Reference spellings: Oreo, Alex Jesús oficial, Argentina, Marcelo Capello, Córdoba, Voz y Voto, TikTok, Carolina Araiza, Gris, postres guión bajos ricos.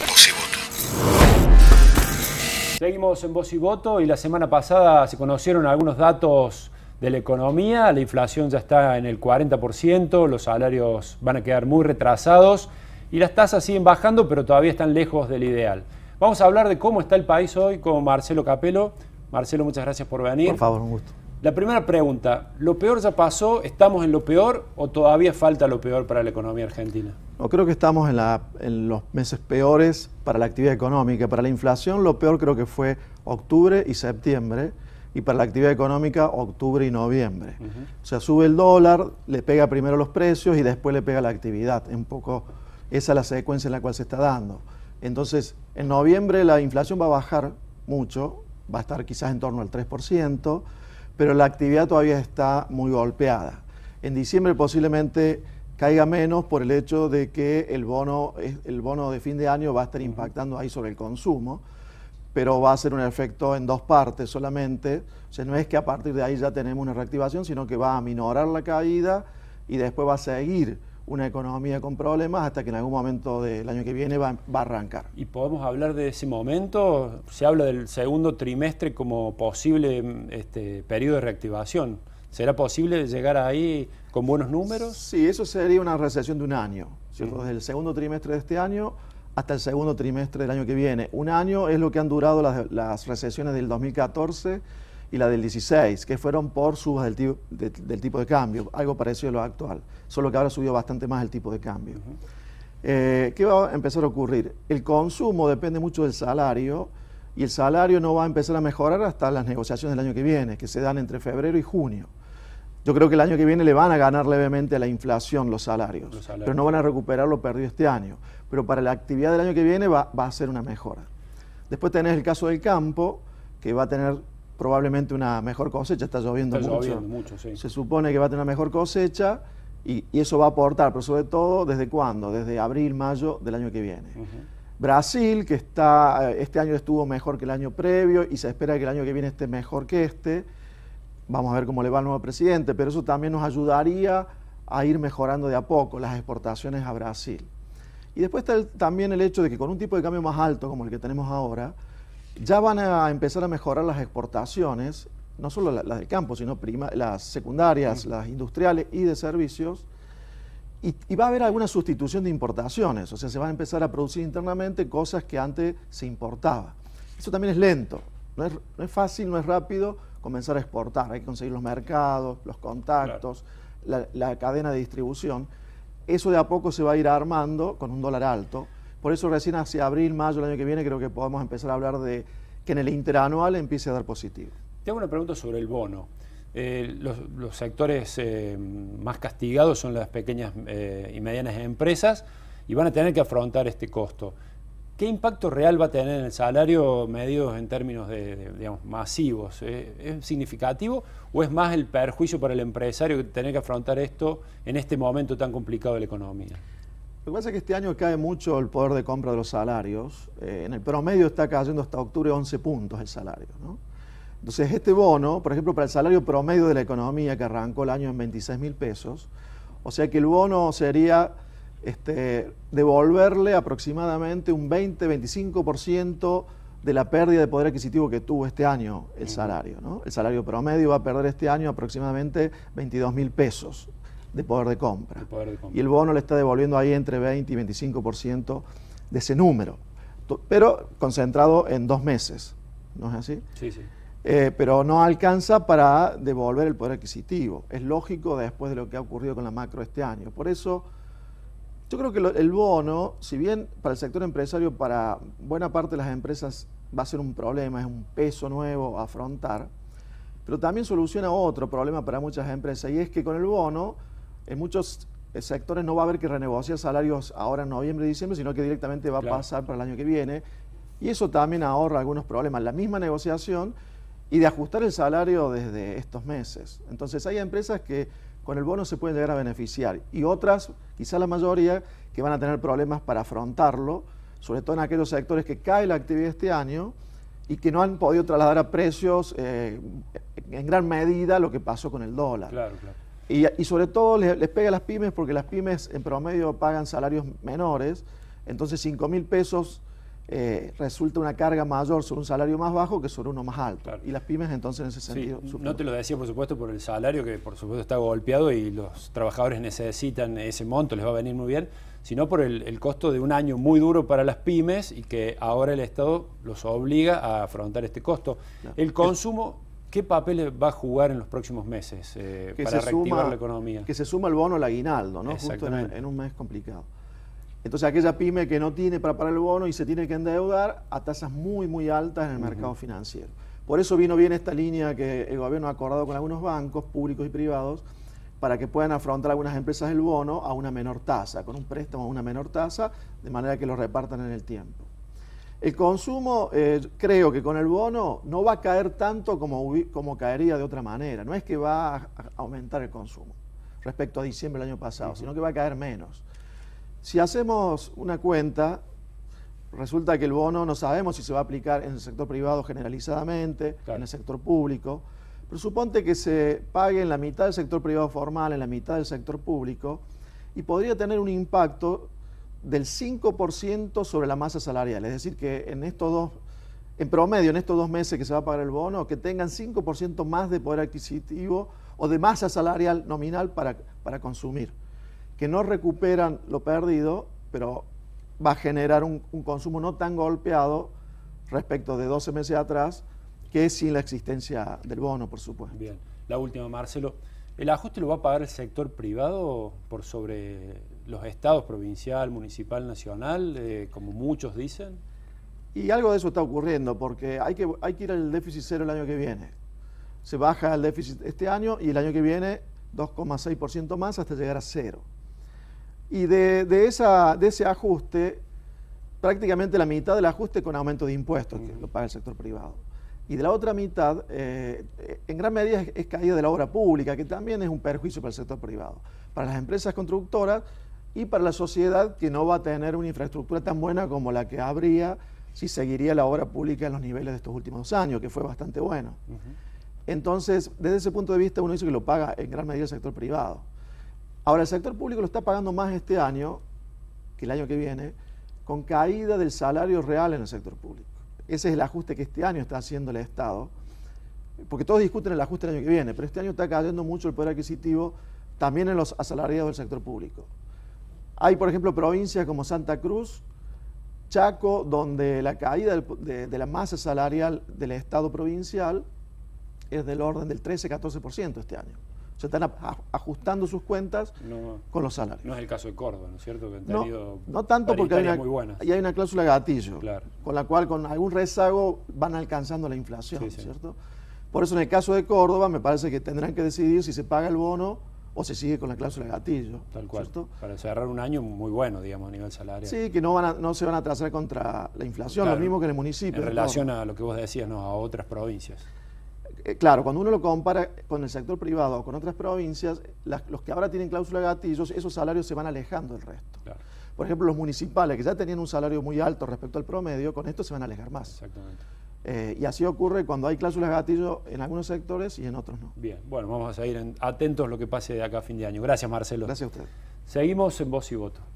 Voz y Voto. Seguimos en Voz y Voto y la semana pasada se conocieron algunos datos de la economía. La inflación ya está en el 40%, los salarios van a quedar muy retrasados y las tasas siguen bajando, pero todavía están lejos del ideal. Vamos a hablar de cómo está el país hoy con Marcelo Capello. Marcelo, muchas gracias por venir. Por favor, un gusto. La primera pregunta, ¿lo peor ya pasó? ¿Estamos en lo peor o todavía falta lo peor para la economía argentina? No, creo que estamos en los meses peores para la actividad económica. Para la inflación lo peor creo que fue octubre y septiembre, y para la actividad económica octubre y noviembre. O sea, sube el dólar, le pega primero los precios y después le pega la actividad. Un poco esa es la secuencia en la cual se está dando. Entonces, en noviembre la inflación va a bajar mucho, va a estar quizás en torno al 3%, pero la actividad todavía está muy golpeada. En diciembre posiblemente caiga menos por el hecho de que el bono de fin de año va a estar impactando ahí sobre el consumo, pero va a ser un efecto en dos partes solamente. O sea, no es que a partir de ahí ya tenemos una reactivación, sino que va a aminorar la caída y después va a seguir una economía con problemas hasta que en algún momento del año que viene va a arrancar. ¿Y podemos hablar de ese momento? Se habla del segundo trimestre como posible periodo de reactivación. ¿Será posible llegar ahí con buenos números? Sí, eso sería una recesión de un año, ¿cierto? Desde el segundo trimestre de este año hasta el segundo trimestre del año que viene. Un año es lo que han durado las recesiones del 2014 y la del 16, que fueron por subas del tipo de cambio, algo parecido a lo actual, solo que ahora subió bastante más el tipo de cambio. ¿Qué va a empezar a ocurrir? El consumo depende mucho del salario, y el salario no va a empezar a mejorar hasta las negociaciones del año que viene, que se dan entre febrero y junio. Yo creo que el año que viene le van a ganar levemente a la inflación los salarios, pero no van a recuperar lo perdido este año. Pero para la actividad del año que viene va a ser una mejora. Después tenés el caso del campo, que va a tener probablemente una mejor cosecha, está lloviendo mucho, sí. Se supone que va a tener una mejor cosecha y eso va a aportar, pero sobre todo, ¿desde cuándo? Desde abril, mayo del año que viene. Brasil, que este año estuvo mejor que el año previo y se espera que el año que viene esté mejor que este. Vamos a ver cómo le va al nuevo presidente, pero eso también nos ayudaría a ir mejorando de a poco las exportaciones a Brasil. Y después está también el hecho de que con un tipo de cambio más alto como el que tenemos ahora, ya van a empezar a mejorar las exportaciones, no solo las del campo, sino las secundarias, las industriales y de servicios, y va a haber alguna sustitución de importaciones, o sea, se van a empezar a producir internamente cosas que antes se importaba. Eso también es lento, no es fácil, no es rápido comenzar a exportar, hay que conseguir los mercados, los contactos, claro, la cadena de distribución. Eso de a poco se va a ir armando con un dólar alto. Por eso recién hacia abril, mayo del año que viene creo que podemos empezar a hablar de que en el interanual empiece a dar positivo. Te hago una pregunta sobre el bono. Los sectores más castigados son las pequeñas y medianas empresas y van a tener que afrontar este costo. ¿Qué impacto real va a tener en el salario medido en términos de digamos, masivos? ¿Es significativo o es más el perjuicio para el empresario tener que afrontar esto en este momento tan complicado de la economía? Lo que pasa es que este año cae mucho el poder de compra de los salarios. En el promedio está cayendo hasta octubre 11 puntos el salario, ¿no? Entonces este bono, por ejemplo, para el salario promedio de la economía que arrancó el año en 26.000 pesos, o sea que el bono sería devolverle aproximadamente un 20-25% de la pérdida de poder adquisitivo que tuvo este año el salario, ¿no? El salario promedio va a perder este año aproximadamente 22.000 pesos. De poder de compra. Y el bono le está devolviendo ahí entre 20 y 25% de ese número, pero concentrado en 2 meses, ¿no es así? Sí, sí. Pero no alcanza para devolver el poder adquisitivo. Es lógico después de lo que ha ocurrido con la macro este año. Por eso, yo creo que el bono, si bien para el sector empresario, para buena parte de las empresas va a ser un problema, es un peso nuevo a afrontar, pero también soluciona otro problema para muchas empresas, y es que con el bono, en muchos sectores no va a haber que renegociar salarios ahora en noviembre y diciembre, sino que directamente va a pasar para el año que viene. Y eso también ahorra algunos problemas, la misma negociación y de ajustar el salario desde estos meses. Entonces hay empresas que con el bono se pueden llegar a beneficiar y otras, quizá la mayoría, que van a tener problemas para afrontarlo, sobre todo en aquellos sectores que cae la actividad este año y que no han podido trasladar a precios en gran medida lo que pasó con el dólar. Claro, claro. Y sobre todo les pega a las pymes porque las pymes en promedio pagan salarios menores, entonces 5.000 pesos resulta una carga mayor sobre un salario más bajo que sobre uno más alto. Claro. Y las pymes entonces en ese sentido... Sí. No te lo decía por supuesto por el salario que por supuesto está golpeado y los trabajadores necesitan ese monto, les va a venir muy bien, sino por el costo de un año muy duro para las pymes y que ahora el Estado los obliga a afrontar este costo. No. El consumo... ¿Qué papel va a jugar en los próximos meses para reactivar la economía? Que se suma el bono al aguinaldo, ¿no? Justo en un mes complicado. Entonces aquella pyme que no tiene para pagar el bono y se tiene que endeudar a tasas muy, muy altas en el mercado financiero. Por eso vino bien esta línea que el gobierno ha acordado con algunos bancos públicos y privados para que puedan afrontar algunas empresas el bono a una menor tasa, con un préstamo a una menor tasa, de manera que lo repartan en el tiempo. El consumo, creo que con el bono no va a caer tanto como caería de otra manera. No es que va a aumentar el consumo respecto a diciembre del año pasado, sino que va a caer menos. Si hacemos una cuenta, resulta que el bono no sabemos si se va a aplicar en el sector privado generalizadamente, claro, en el sector público, pero suponte que se pague en la mitad del sector privado formal, en la mitad del sector público, y podría tener un impacto del 5% sobre la masa salarial, es decir que en estos dos meses que se va a pagar el bono, que tengan 5% más de poder adquisitivo o de masa salarial nominal para consumir, que no recuperan lo perdido, pero va a generar un consumo no tan golpeado respecto de 12 meses atrás, que es sin la existencia del bono, por supuesto. Bien, la última, Marcelo. ¿El ajuste lo va a pagar el sector privado por sobre los estados, provincial, municipal, nacional, como muchos dicen? Y algo de eso está ocurriendo, porque hay que ir al déficit cero el año que viene. Se baja el déficit este año y el año que viene 2,6% más hasta llegar a cero. Y de ese ajuste, prácticamente la mitad del ajuste con aumento de impuestos, que lo paga el sector privado. Y de la otra mitad, en gran medida es caída de la obra pública, que también es un perjuicio para el sector privado, para las empresas constructoras y para la sociedad, que no va a tener una infraestructura tan buena como la que habría si seguiría la obra pública en los niveles de estos últimos 2 años, que fue bastante bueno. Entonces, desde ese punto de vista, uno dice que lo paga en gran medida el sector privado. Ahora, el sector público lo está pagando más este año que el año que viene, con caída del salario real en el sector público. Ese es el ajuste que este año está haciendo el Estado, porque todos discuten el ajuste del año que viene, pero este año está cayendo mucho el poder adquisitivo también en los asalariados del sector público. Hay, por ejemplo, provincias como Santa Cruz, Chaco, donde la caída de la masa salarial del Estado provincial es del orden del 13-14% este año. Se están ajustando sus cuentas con los salarios. No es el caso de Córdoba, ¿no es cierto? Que han tenido no tanto, porque hay una cláusula gatillo, claro, con la cual con algún rezago van alcanzando la inflación, sí, ¿cierto? Sí. Por eso en el caso de Córdoba me parece que tendrán que decidir si se paga el bono o se sigue con la cláusula gatillo. Tal cual, ¿cierto? Para cerrar un año muy bueno, digamos, a nivel salarial. Sí, que no se van a atrasar contra la inflación, claro, lo mismo que en el municipio. En relación a lo que vos decías, ¿no?, a otras provincias. Claro, cuando uno lo compara con el sector privado o con otras provincias, los que ahora tienen cláusula gatillos, esos salarios se van alejando del resto. Claro. Por ejemplo, los municipales, que ya tenían un salario muy alto respecto al promedio, con esto se van a alejar más. Exactamente. Y así ocurre cuando hay cláusulas gatillo en algunos sectores y en otros no. Bien, bueno, vamos a seguir atentos a lo que pase de acá a fin de año. Gracias, Marcelo. Gracias a usted. Seguimos en Voz y Voto.